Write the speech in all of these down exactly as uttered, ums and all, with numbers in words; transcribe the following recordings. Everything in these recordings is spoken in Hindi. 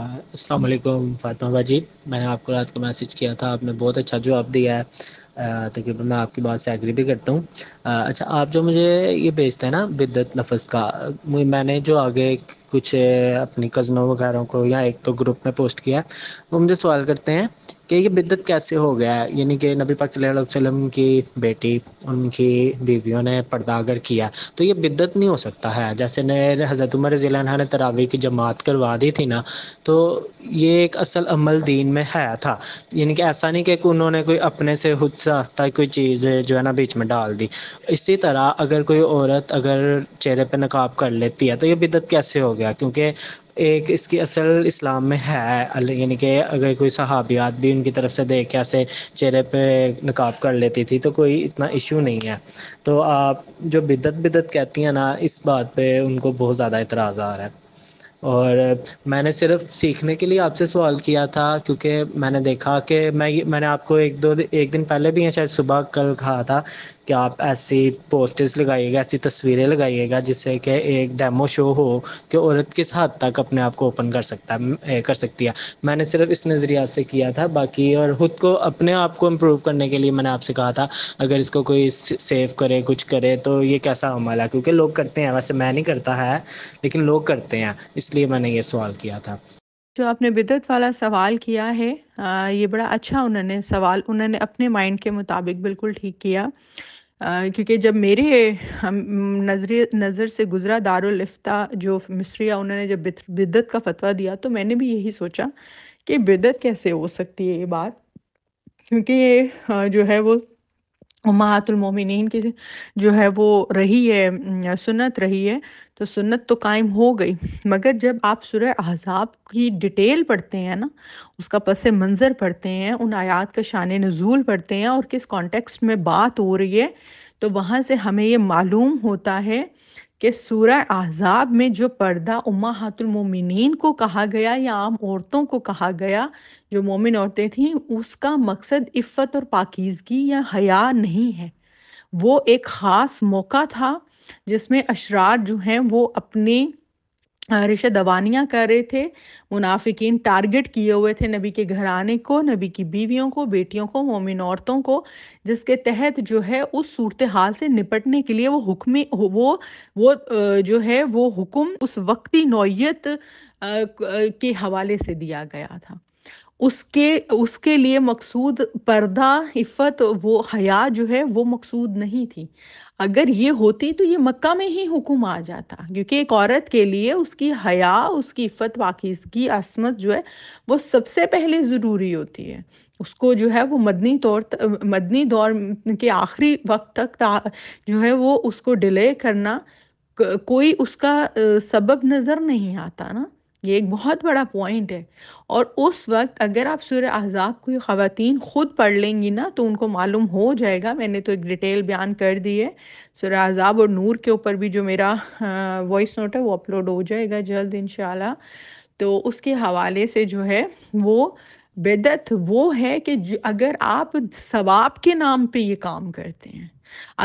अस्सलाम वालेकुम फातिमा जी, मैंने आपको रात को मैसेज किया था, आपने बहुत अच्छा जवाब दिया है, तकरीबन मैं आपकी बात से एग्री भी करता हूँ। अच्छा, आप जो मुझे ये भेजते हैं ना बिदअत लफ्ज़ का, मैंने जो आगे कुछ अपनी कज़नों वगैरह को या एक तो ग्रुप में पोस्ट किया, वो मुझे सवाल करते हैं कि ये बिदअत कैसे हो गया, यानी कि नबी पाक सल्लल्लाहु अलैहि वसल्लम की बेटी उनकी बीवियों ने पर्दा अगर किया तो ये बिदअत नहीं हो सकता है। जैसे ने हज़रत उमर रज़ियल्लाहु अन्हु ने तरावी की जमात करवा दी थी ना, तो ये एक असल अमल दीन में है था, यानी कि ऐसा नहीं कि उन्होंने कोई अपने से खुद साख्ता कोई चीज़ जो है ना बीच में डाल दी। इसी तरह अगर कोई औरत अगर चेहरे पर नकाब कर लेती है तो ये बिदअत कैसे हो गया, क्योंकि एक इसकी असल इस्लाम में है, यानी कि अगर कोई सहाबियात भी उनकी तरफ से देख के ऐसे चेहरे पे नकाब कर लेती थी तो कोई इतना इशू नहीं है। तो आप जो बिदअत बिदअत कहती हैं ना, इस बात पे उनको बहुत ज़्यादा इतराज़ आ रहा है। और मैंने सिर्फ सीखने के लिए आपसे सवाल किया था, क्योंकि मैंने देखा कि मैं मैंने आपको एक दो एक दिन पहले भी शायद सुबह कल कहा था कि आप ऐसी पोस्टेज लगाइएगा, ऐसी तस्वीरें लगाइएगा जिससे कि एक डेमो शो हो कि औरत किस हद तक अपने आप को ओपन कर सकता कर सकती है। मैंने सिर्फ इस नज़रिया से किया था, बाकी और ख़ुद को अपने आप को इम्प्रूव करने के लिए मैंने आपसे कहा था अगर इसको कोई सेव करे कुछ करे तो ये कैसा अमल है, क्योंकि लोग करते हैं, वैसे मैं नहीं करता है लेकिन लोग करते हैं, इसलिए मैंने ये सवाल किया था। जो आपने बिदअत वाला सवाल किया है, आ, ये बड़ा अच्छा उन्होंने सवाल उन्होंने अपने माइंड के मुताबिक बिल्कुल ठीक किया, क्योंकि जब मेरे नजर नज़र से गुज़रा दारुल इफ्ता जो मिस्रिया उन्होंने जब बिदअत का फतवा दिया तो मैंने भी यही सोचा कि बिदअत कैसे हो सकती है ये बात, क्योंकि ये जो है वो उम्मातुल मोमिनीन की जो है वो रही है, सुन्नत रही है, तो सुन्नत तो कायम हो गई। मगर जब आप सूरह अहज़ाब की डिटेल पढ़ते हैं ना, उसका पस मंज़र पढ़ते हैं, उन आयात का शान नज़ूल पढ़ते हैं और किस कॉन्टेक्स्ट में बात हो रही है, तो वहाँ से हमें ये मालूम होता है कि सूरह अहज़ाब में जो पर्दा उम्मातुल मोमिनीन को कहा गया या आम औरतों को कहा गया जो मोमिन औरतें थीं, उसका मकसद इफ़्फ़त और पाकीज़गी या हया नहीं है। वो एक ख़ास मौका था जिसमें अशरार जो हैं वो अपने रिशा दवानियाँ कर रहे थे, मुनाफिकीन टारगेट किए हुए थे नबी के घराने को, नबी की बीवियों को, बेटियों को, मोमिन औरतों को, जिसके तहत जो है उस सूरत हाल से निपटने के लिए वो हुक्म वो वो जो है वो हुक्म उस वक्ती नौयत के हवाले से दिया गया था। उसके उसके लिए मकसूद पर्दा इफ़्फ़त वो हया जो है वो मकसूद नहीं थी। अगर ये होती तो ये मक्का में ही हुकुम आ जाता, क्योंकि एक औरत के लिए उसकी हया, उसकी इफ़्फ़त, पाकीज़गी, असमत जो है वो सबसे पहले ज़रूरी होती है। उसको जो है वो मदनी तौर मदनी दौर के आखिरी वक्त तक जो है वो उसको डिले करना कोई उसका सबब नज़र नहीं आता ना, ये एक बहुत बड़ा पॉइंट है। और उस वक्त अगर आप सूरह अहज़ाब को ख़वातीन ख़ुद पढ़ लेंगी ना तो उनको मालूम हो जाएगा। मैंने तो एक डिटेल बयान कर दी है, सूरह अहज़ाब और नूर के ऊपर भी जो मेरा वॉइस नोट है वो अपलोड हो जाएगा जल्द इंशाल्लाह। तो उसके हवाले से जो है वो बिदअत वो है कि अगर आप सवाब के नाम पे ये काम करते हैं,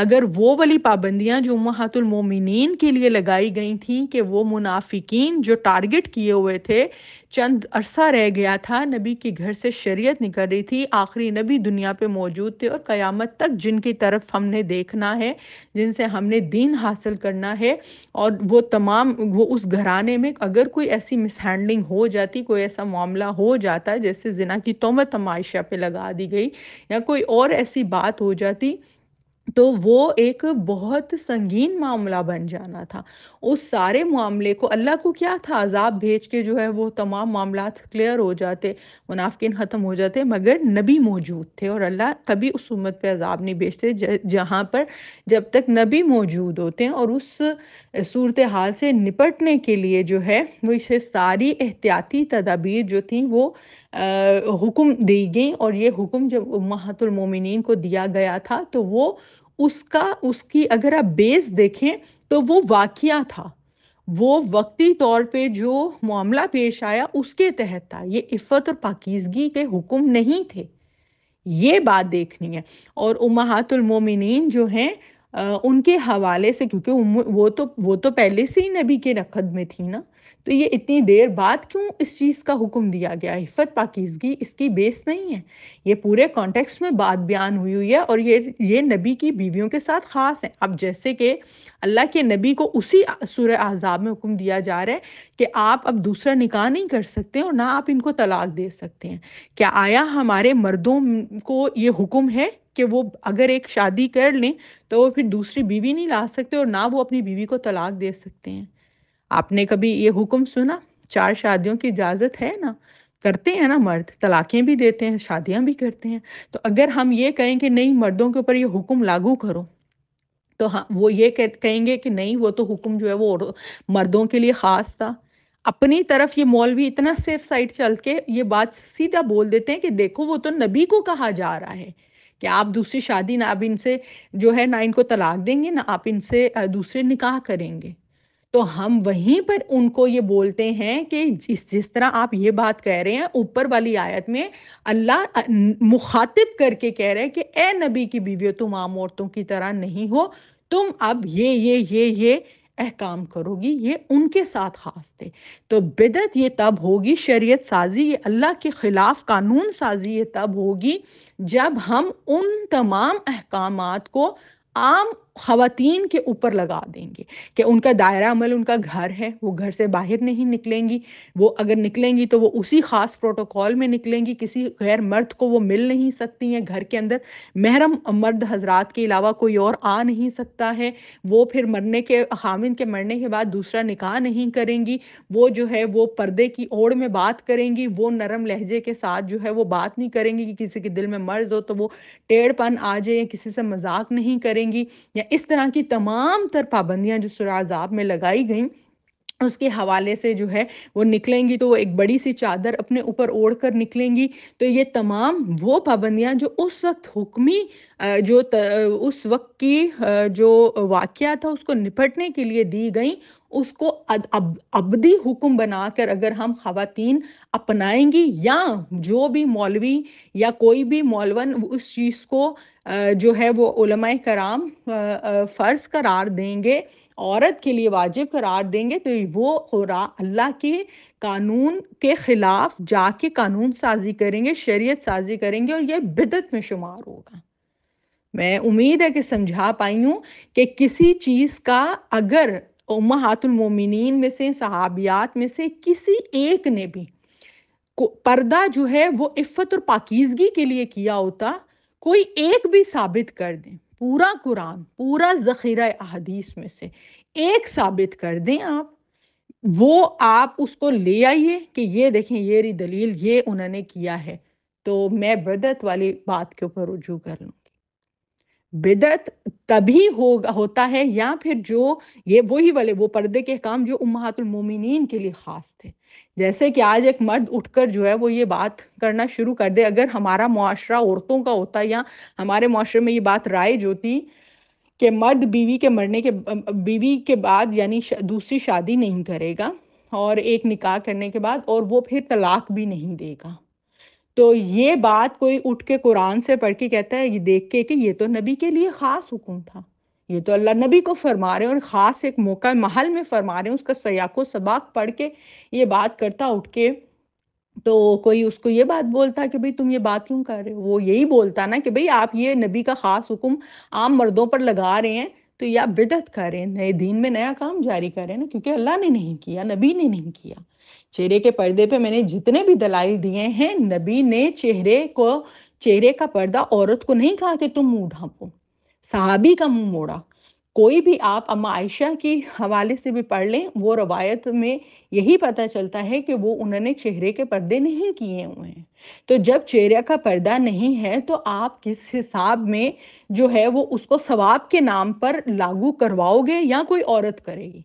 अगर वो वाली पाबंदियां जो उम्महातुल मोमिनीन के लिए लगाई गई थीं कि वो मुनाफिकीन जो टारगेट किए हुए थे, चंद अरसा रह गया था नबी के घर से शरीयत निकल रही थी, आखिरी नबी दुनिया पे मौजूद थे और क़यामत तक जिनकी तरफ हमने देखना है, जिनसे हमने दीन हासिल करना है, और वो तमाम वो उस घराने में अगर कोई ऐसी मिसहैंडलिंग हो जाती, कोई ऐसा मामला हो जाता जैसे ज़िना की तोहमत आयशा पे लगा दी गई या कोई और ऐसी बात हो जाती, तो वो एक बहुत संगीन मामला बन जाना था। उस सारे मामले को अल्लाह को क्या था, अज़ाब भेज के जो है वो तमाम मामलात क्लियर हो जाते, मुनाफिकीन ख़त्म हो जाते, मगर नबी मौजूद थे और अल्लाह कभी उस उम्मत पे अज़ाब नहीं भेजते जहाँ पर जब तक नबी मौजूद होते हैं। और उस सूरत हाल से निपटने के लिए जो है वो इसे सारी एहतियाती तदाबीर जो थी वो हुक्म दी गई, और ये हुक्म जब उम्महातुल मोमिनीन को दिया गया था तो वो उसका उसकी अगर आप बेस देखें तो वो वाक़िया था, वो वक्ती तौर पे जो मामला पेश आया उसके तहत था, ये इफ़्फ़त और पाकीज़गी के हुक्म नहीं थे। ये बात देखनी है। और उम्महातुल मोमिनीन जो हैं उनके हवाले से, क्योंकि वो तो वो तो पहले से ही नबी के रखत में थी ना, तो ये इतनी देर बाद क्यों इस चीज़ का हुक्म दिया गया? हिफ़त पाकीज़गी इसकी बेस नहीं है। ये पूरे कॉन्टेक्स्ट में बात बयान हुई हुई है और ये ये नबी की बीवियों के साथ ख़ास है। अब जैसे कि अल्लाह के नबी को उसी सूरह अहज़ाब में हुक्म दिया जा रहा है कि आप अब दूसरा निकाह नहीं कर सकते और ना आप इनको तलाक दे सकते हैं। क्या आया हमारे मर्दों को ये हुक्म है कि वो अगर एक शादी कर लें तो वो फिर दूसरी बीवी नहीं ला सकते और ना वो अपनी बीवी को तलाक दे सकते हैं? आपने कभी ये हुक्म सुना? चार शादियों की इजाज़त है ना, करते हैं ना मर्द, तलाक़ें भी देते हैं, शादियां भी करते हैं। तो अगर हम ये कहें कि नहीं मर्दों के ऊपर ये हुक्म लागू करो, तो हाँ वो ये कहेंगे कि नहीं वो तो हुक्म जो है वो मर्दों के लिए ख़ास था। अपनी तरफ ये मौलवी इतना सेफ साइड चल के ये बात सीधा बोल देते हैं कि देखो वो तो नबी को कहा जा रहा है कि आप दूसरी शादी ना अब इनसे जो है ना इनको तलाक देंगे ना आप इनसे दूसरे निकाह करेंगे। तो हम वहीं पर उनको ये बोलते हैं कि जिस जिस तरह आप ये बात कह रहे हैं ऊपर वाली आयत में अल्लाह मुखातिब करके कह रहे हैं कि ए नबी की बीवियों तुम आम औरतों की तरह नहीं हो, तुम अब ये ये ये ये अहकाम करोगी। ये उनके साथ ख़ास थे। तो बिदअत ये तब होगी, शरीयत साजी ये अल्लाह के ख़िलाफ़ कानून साजी ये तब होगी जब हम उन तमाम अहकामात को आम ख़वातीन के ऊपर लगा देंगे कि उनका दायरा अमल उनका घर है, वो घर से बाहर नहीं निकलेंगी, वो अगर निकलेंगी तो वो उसी ख़ास प्रोटोकॉल में निकलेंगी, किसी गैर मर्द को वो मिल नहीं सकती हैं, घर के अंदर महरम मर्द हजरात के अलावा कोई और आ नहीं सकता है, वो फिर मरने के खामिन के मरने के बाद दूसरा निकाह नहीं करेंगी, वो जो है वो पर्दे की ओर में बात करेंगी, वो नरम लहजे के साथ जो है वो बात नहीं करेंगी कि किसी के दिल में मर्ज हो तो वो टेढ़पन आ जाए, किसी से मजाक नहीं करेंगी। या इस तरह की तमाम तर पाबंदियां जो सूरह अहज़ाब में लगाई गई उसके हवाले से जो है वो निकलेंगी तो वो एक बड़ी सी चादर अपने ऊपर ओढ़ कर निकलेंगी। तो ये तमाम वो पाबंदियां जो उस वक्त हुक्मी जो त, उस वक्त की जो वाक़या था उसको निपटने के लिए दी गई, उसको अब अब, अबदी हुक्म बनाकर अगर हम ख़वातीन अपनाएंगी या जो भी मौलवी या कोई भी मौलवन उस चीज़ को जो है वो उलमाए कराम फ़र्ज करार देंगे, औरत के लिए वाजिब करार देंगे, तो वो अल्लाह के कानून के ख़िलाफ़ जाके कानून साजी करेंगे, शरीयत साजी करेंगे और यह बिदअत में शुमार होगा। मैं उम्मीद है कि समझा पाई हूँ कि किसी चीज़ का अगर उम्महातुल मोमिनीन में से सहाबियात में से किसी एक ने भी को पर्दा जो है वो इफ़्फ़त और पाकीज़गी के लिए किया होता, कोई एक भी साबित कर दें, पूरा कुरान पूरा ज़ख़ीरा अहदीस में से एक साबित कर दें आप, वो आप उसको ले आइए कि ये देखें ये रही दलील, ये उन्होंने किया है, तो मैं बिदअत वाली बात के ऊपर रुजू कर लूँ। बिदअत तभी हो, होता है या फिर जो ये वही वाले वो पर्दे के काम जो उम्महातुल मोमिनीन के लिए ख़ास थे। जैसे कि आज एक मर्द उठकर जो है वो ये बात करना शुरू कर दे, अगर हमारा मुआशरा औरतों का होता या हमारे मुआशरे में ये बात राइज होती कि मर्द बीवी के मरने के बीवी के बाद यानी दूसरी शादी नहीं करेगा और एक निकाह करने के बाद, और वो फिर तलाक भी नहीं देगा, तो ये बात कोई उठ के कुरान से पढ़ के कहता है ये देख के कि ये तो नबी के लिए ख़ास हुक्म था, ये तो अल्लाह नबी को फरमा रहे हैं और ख़ास एक मौका महल में फरमा रहे हैं, उसका सयाको सबाक पढ़ के ये बात करता उठ के, तो कोई उसको ये बात बोलता कि भाई तुम ये बात क्यों कर रहे हो? वो यही बोलता ना कि भाई आप ये नबी का ख़ास हुक्म आम मर्दों पर लगा रहे हैं तो ये आप बिदअत करें, नए दीन में नया काम जारी करें ना, क्योंकि अल्लाह ने नहीं किया, नबी ने नहीं किया। चेहरे के पर्दे पे मैंने जितने भी दलाइल दिए हैं, नबी ने चेहरे को चेहरे का पर्दा औरत को नहीं कहा कि तुम मुँह ढांपो, सहाबी का मुँह मोड़ा। कोई भी आप अम्मा आयशा के हवाले से भी पढ़ लें, वो रवायत में यही पता चलता है कि वो उन्होंने चेहरे के पर्दे नहीं किए हुए हैं। तो जब चेहरे का पर्दा नहीं है तो आप किस हिसाब में जो है वो उसको सवाब के नाम पर लागू करवाओगे या कोई औरत करेगी?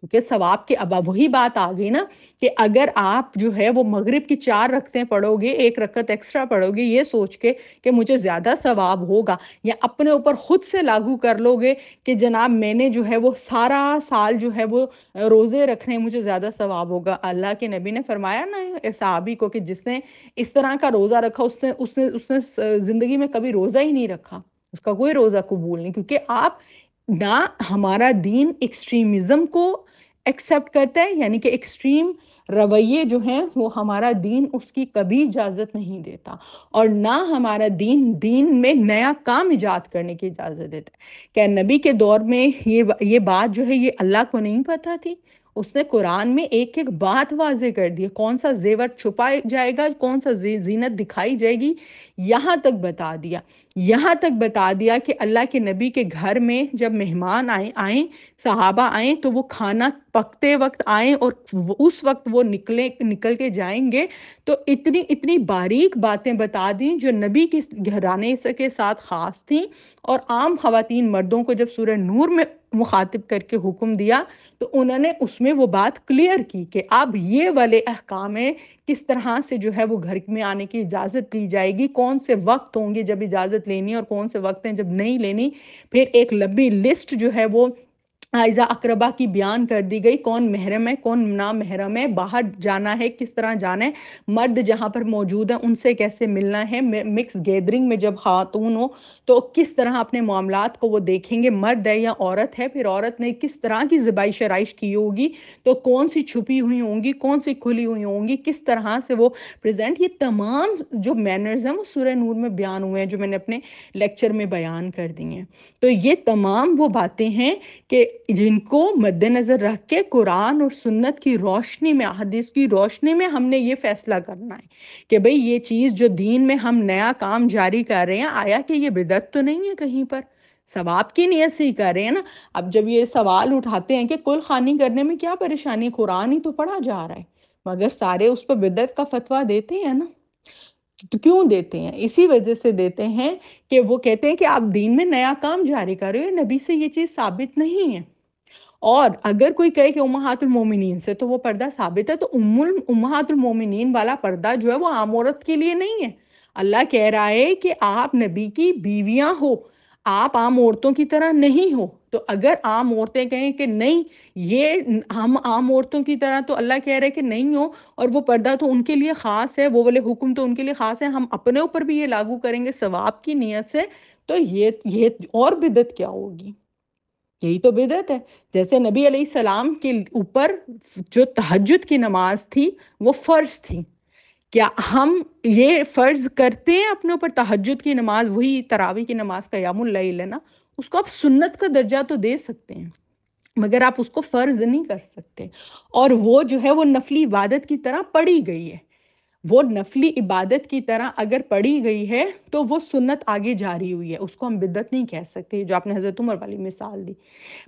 क्योंकि सवाब के अब वही बात आ गई ना कि अगर आप जो है वो मगरिब की चार रकतें पढ़ोगे, एक रकत एक्स्ट्रा पढ़ोगे ये सोच के कि मुझे ज़्यादा सवाब होगा, या अपने ऊपर ख़ुद से लागू कर लोगे कि जनाब मैंने जो है वो सारा साल जो है वो रोज़े रखने मुझे ज़्यादा सवाब होगा। अल्लाह के नबी ने फरमाया ना सहाबी को कि जिसने इस तरह का रोज़ा रखा उसने उसने उसने ज़िंदगी में कभी रोज़ा ही नहीं रखा, उसका कोई रोज़ा कबूल नहीं। क्योंकि आप ना हमारा दीन एक्सट्रीमिज़म को एक्सेप्ट करता है, यानी कि एक्सट्रीम रवैये जो हैं वो हमारा दीन उसकी कभी इजाज़त नहीं देता, और ना हमारा दीन दीन में नया काम इजाद करने की इजाज़त देता है। क्या नबी के दौर में ये ये बात जो है ये अल्लाह को नहीं पता थी? उसने कुरान में एक एक बात वाजे कर दी, कौन सा जेवर छुपा जाएगा, कौन सा जीनत दिखाई जाएगी, यहाँ तक बता दिया। यहाँ तक बता दिया कि अल्लाह के नबी के घर में जब मेहमान आए आए सहाबा आए तो वो खाना पकते वक्त आए और उस वक्त वो निकले निकल के जाएंगे। तो इतनी इतनी बारीक बातें बता दी जो नबी के घराने के साथ ख़ास थी। और आम ख़वातीन मर्दों को जब सूरह नूर में मुखातिब करके हुक्म दिया तो उन्होंने उसमें वो बात क्लियर की कि अब ये वाले अहकाम है किस तरह से जो है वो घर में आने की इजाज़त दी जाएगी, कौन से वक्त होंगे जब इजाज़त लेनी और कौन से वक्त हैं जब नहीं लेनी। फिर एक लंबी लिस्ट जो है वो आइज़ा अकरबा की बयान कर दी गई, कौन महरम है कौन ना महरम है, बाहर जाना है किस तरह जाना है, मर्द जहाँ पर मौजूद है उनसे कैसे मिलना है, मिक्स गैदरिंग में जब खातून हो तो किस तरह अपने मामलात को वो देखेंगे, मर्द है या औरत है, फिर औरत ने किस तरह की ज़बाई शराइश की होगी, तो कौन सी छुपी हुई होंगी कौन सी खुली हुई होंगी, किस तरह से वो प्रेजेंट। ये तमाम जो मैनर्स हैं वो सूरह नूर में बयान हुए हैं, जो मैंने अपने लेक्चर में बयान कर दी हैं। तो ये तमाम वो बातें हैं कि जिनको मद्देनजर रख के कुरान और सुन्नत की रोशनी में, हदीस की रोशनी में हमने ये फैसला करना है कि भाई ये चीज़ जो दीन में हम नया काम जारी कर रहे हैं, आया कि ये बिदअत तो नहीं है, कहीं पर सवाब की नियत से ही कर रहे हैं ना। अब जब ये सवाल उठाते हैं कि कुल खानी करने में क्या परेशानी, कुरान ही तो पढ़ा जा रहा है, मगर सारे उस पर बिदअत का फतवा देते हैं ना। तो क्यों देते हैं? इसी वजह से देते हैं कि वो कहते हैं कि आप दीन में नया काम जारी कर रहे हो, नबी से ये चीज़ साबित नहीं है। और अगर कोई कहे कि उम्महातुल मोमिनीन से तो वो पर्दा साबित है, तो उम्मुल उम्महातुल मोमिनीन वाला पर्दा जो है वो आम औरत के लिए नहीं है। अल्लाह कह रहा है कि आप नबी की बीवियां हो, आप आम औरतों की तरह नहीं हो। तो अगर आम औरतें कहें कि नहीं ये हम आम औरतों की तरह, तो अल्लाह कह रहा है कि नहीं हो, और वो पर्दा तो उनके लिए ख़ास है, वो वाले हुक्म तो उनके लिए ख़ास है, हम अपने ऊपर भी ये लागू करेंगे सवाब की नीयत से, तो ये ये और बिदअत क्या होगी, यही तो बिदअत है। जैसे नबी अलैहिस्सलाम के ऊपर जो तहज्जुद की नमाज थी वो फ़र्ज थी, क्या हम ये फ़र्ज करते हैं अपने ऊपर तहज्जुद की नमाज, वही तरावी की नमाज का यामुल लैल है ना, उसको आप सुन्नत का दर्जा तो दे सकते हैं मगर आप उसको फ़र्ज नहीं कर सकते। और वो जो है वो नफली इबादत की तरह पढ़ी गई है, वो नफली इबादत की तरह अगर पढ़ी गई है तो वो सुन्नत आगे जारी हुई है, उसको हम बिदअत नहीं कह सकते, जो आपने हज़रत उमर वाली मिसाल दी।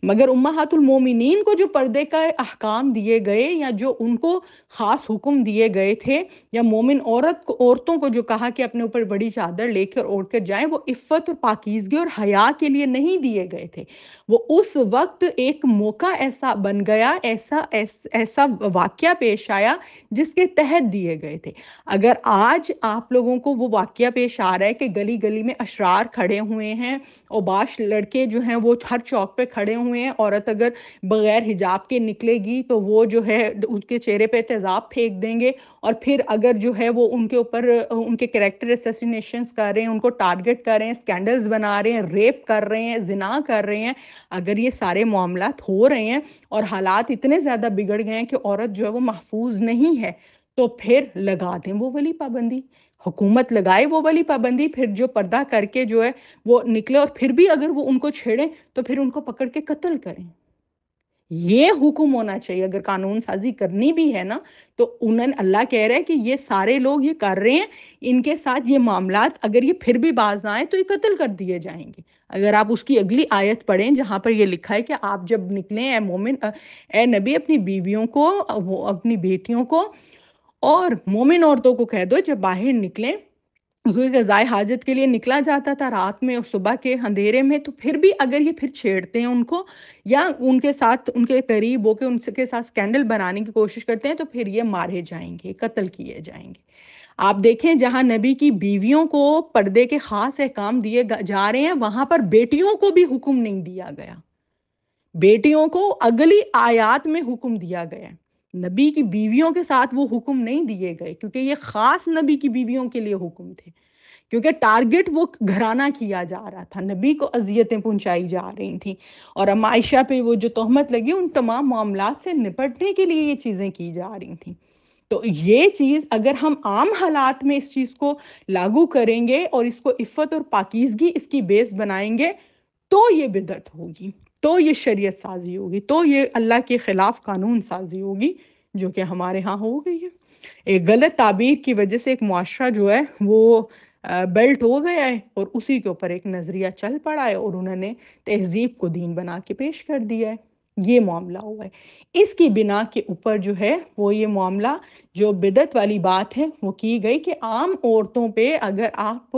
मगर उम्महातुल मोमिनीन को जो पर्दे का अहकाम दिए गए या जो उनको ख़ास हुक्म दिए गए थे, या मोमिन औरत को औरतों को जो कहा कि अपने ऊपर बड़ी चादर लेकर ओढ़ कर जाएँ, वो इफ़्फ़त और पाकीज़गी और हया के लिए नहीं दिए गए थे। वो उस वक्त एक मौका ऐसा बन गया, ऐसा ऐस, ऐसा वाक़या पेश आया जिसके तहत दिए गए थे। अगर आज आप लोगों को वो वाकया पेश आ रहा है कि गली गली में अशरार खड़े हुए हैं, औबाश लड़के जो हैं वो हर चौक पे खड़े हुए हैं, औरत अगर बग़ैर हिजाब के निकलेगी तो वो जो है उसके चेहरे पे तेज़ाब फेंक देंगे, और फिर अगर जो है वो उनके ऊपर उनके कैरेक्टर असैसिनेशंस कर रहे हैं, उनको टारगेट कर रहे हैं, स्कैंडल्स बना रहे हैं, रेप कर रहे हैं, जिना कर रहे हैं, अगर ये सारे मामलात हो रहे हैं और हालात इतने ज़्यादा बिगड़ गए हैं कि औरत जो है वो महफूज नहीं है, तो फिर लगा दें वो वाली पाबंदी, हुकूमत लगाए वो वाली पाबंदी, फिर जो पर्दा करके जो है वो निकले और फिर भी अगर वो उनको छेड़ें तो फिर उनको पकड़ के कत्ल करें। ये हुक्म होना चाहिए। अगर कानून साजी करनी भी है ना, तो उन्हें अल्लाह कह रहा है कि ये सारे लोग ये कर रहे हैं, इनके साथ ये मामलात अगर ये फिर भी बाज ना आए तो ये कत्ल कर दिए जाएंगे। अगर आप उसकी अगली आयत पढ़ें जहाँ पर ये लिखा है कि आप जब निकलें ए मोमिन ए नबी अपनी बीवियों को, अपनी बेटियों को और मोमिन औरतों को कह दो जब बाहर निकलें, क्योंकि ग़ज़ाए हाजत के लिए निकला जाता था रात में और सुबह के अंधेरे में, तो फिर भी अगर ये फिर छेड़ते हैं उनको या उनके साथ उनके करीब होकर उनके साथ स्कैंडल बनाने की कोशिश करते हैं तो फिर ये मारे जाएंगे, कत्ल किए जाएंगे। आप देखें जहाँ नबी की बीवियों को पर्दे के ख़ास अहकाम दिए जा रहे हैं, वहाँ पर बेटियों को भी हुक्म नहीं दिया गया, बेटियों को अगली आयात में हुक्म दिया गया। नबी की बीवियों के साथ वो हुक्म नहीं दिए गए क्योंकि ये ख़ास नबी की बीवियों के लिए हुक्म थे। क्योंकि टारगेट वो घराना किया जा रहा था, नबी को अजियतें पहुंचाई जा रही थी, और अब आयशा पे वो जो तोहमत लगी उन तमाम मामलात से निपटने के लिए ये चीज़ें की जा रही थी। तो ये चीज़ अगर हम आम हालात में इस चीज़ को लागू करेंगे और इसको इफ़्फ़त और पाकीज़गी इसकी बेस बनाएंगे तो ये बिदअत होगी, तो ये शरीयत साजी होगी, तो ये अल्लाह के ख़िलाफ़ कानून साजी होगी, जो कि हमारे यहाँ हो गई है। एक गलत ताबीर की वजह से एक मुआशरा जो है वो बेल्ट हो गया है और उसी के ऊपर एक नज़रिया चल पड़ा है और उन्होंने तहजीब को दीन बना के पेश कर दिया है। ये मामला हुआ है, इसकी बिना के ऊपर जो है वो ये मामला जो बिदअत वाली बात है वो की गई कि आम औरतों पे अगर आप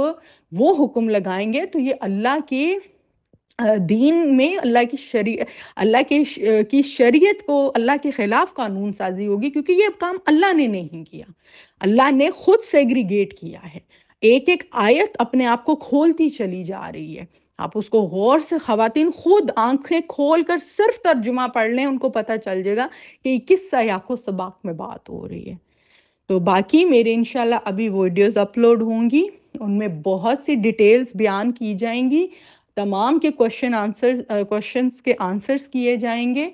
वो हुक्म लगाएंगे तो ये अल्लाह की दीन में अल्लाह की शरी अल्लाह के की शरीयत को अल्लाह के ख़िलाफ़ कानून साजी होगी, क्योंकि ये काम अल्लाह ने नहीं किया, अल्लाह ने खुद सेग्रीगेट किया है। एक एक आयत अपने आप को खोलती चली जा रही है, आप उसको गौर से ख़वातीन खुद आंखें खोल कर सिर्फ तर्जुमा पढ़ लें, उनको पता चल जाएगा कि किस सयाक़ो सबाक में बात हो रही है। तो बाकी मेरे इंशाल्लाह अभी वीडियोस अपलोड होंगी, उनमें बहुत सी डिटेल्स बयान की जाएंगी, तमाम के क्वेश्चन आंसर्स क्वेश्चंस के आंसर्स किए जाएंगे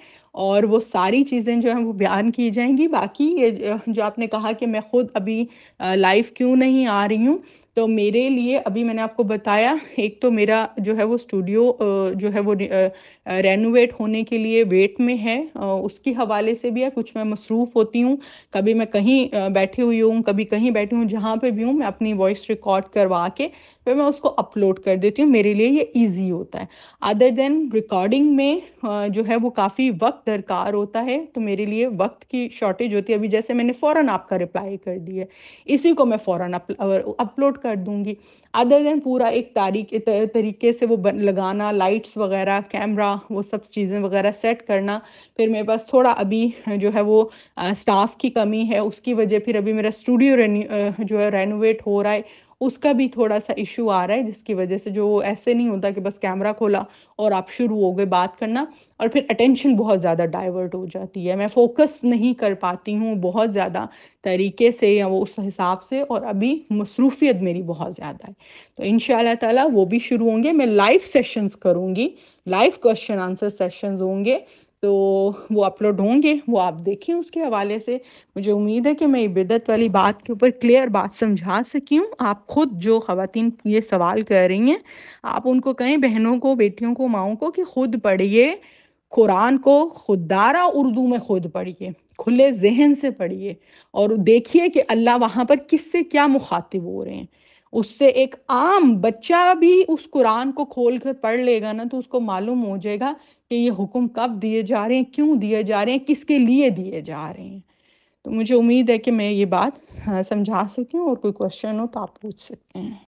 और वो सारी चीज़ें जो हैं वो बयान की जाएंगी। बाकी ये जो आपने कहा कि मैं ख़ुद अभी लाइव क्यों नहीं आ रही हूँ, तो मेरे लिए अभी मैंने आपको बताया, एक तो मेरा जो है वो स्टूडियो जो है वो रेनोवेट होने के लिए वेट में है, उसके हवाले से भी है, कुछ मैं मसरूफ़ होती हूँ, कभी मैं कहीं बैठी हुई हूँ, कभी कहीं बैठी हूँ, जहाँ पे भी हूँ मैं अपनी वॉइस रिकॉर्ड करवा के फिर मैं उसको अपलोड कर देती हूँ। मेरे लिए ये ईजी होता है, अदर देन रिकॉर्डिंग में जो है वो काफ़ी वक्त दरकार होता है, तो मेरे लिए वक्त की शॉर्टेज होती है। अभी जैसे मैंने फ़ौरन आपका रिप्लाई कर दिया है, इसी को मैं फ़ौरन अपलोड कर दूंगी, अदर देन पूरा एक तारीख तरीके से वो लगाना, लाइट्स वगैरह, कैमरा, वो सब चीज़ें वगैरह सेट करना। फिर मेरे पास थोड़ा अभी जो है वो स्टाफ की कमी है, उसकी वजह फिर अभी मेरा स्टूडियो जो है रेनोवेट हो रहा है, उसका भी थोड़ा सा इशू आ रहा है, जिसकी वजह से जो ऐसे नहीं होता कि बस कैमरा खोला और आप शुरू हो गए बात करना, और फिर अटेंशन बहुत ज़्यादा डाइवर्ट हो जाती है, मैं फोकस नहीं कर पाती हूँ बहुत ज़्यादा तरीके से या वो उस हिसाब से, और अभी मसरूफियत मेरी बहुत ज़्यादा है। तो इंशाअल्लाह ताला वो भी शुरू होंगे, मैं लाइव सेशंस करूँगी, लाइव क्वेश्चन आंसर सेशंस होंगे, तो वो अपलोड होंगे, वो आप देखें। उसके हवाले से मुझे उम्मीद है कि मैं बिदअत वाली बात के ऊपर क्लियर बात समझा सकी हूँ। आप खुद जो ख़वातीन ये सवाल कर रही हैं, आप उनको कहें, बहनों को, बेटियों को, माओं को, कि खुद पढ़िए कुरान को, खुददारा उर्दू में खुद पढ़िए, खुले जहन से पढ़िए और देखिए कि अल्लाह वहाँ पर किससे क्या मुखातिब हो रहे हैं। उससे एक आम बच्चा भी उस कुरान को खोल कर पढ़ लेगा ना, तो उसको मालूम हो जाएगा कि ये हुक्म कब दिए जा रहे हैं, क्यों दिए जा रहे हैं, किसके लिए दिए जा रहे हैं। तो मुझे उम्मीद है कि मैं ये बात समझा सकूँ, और कोई क्वेश्चन हो तो आप पूछ सकते हैं।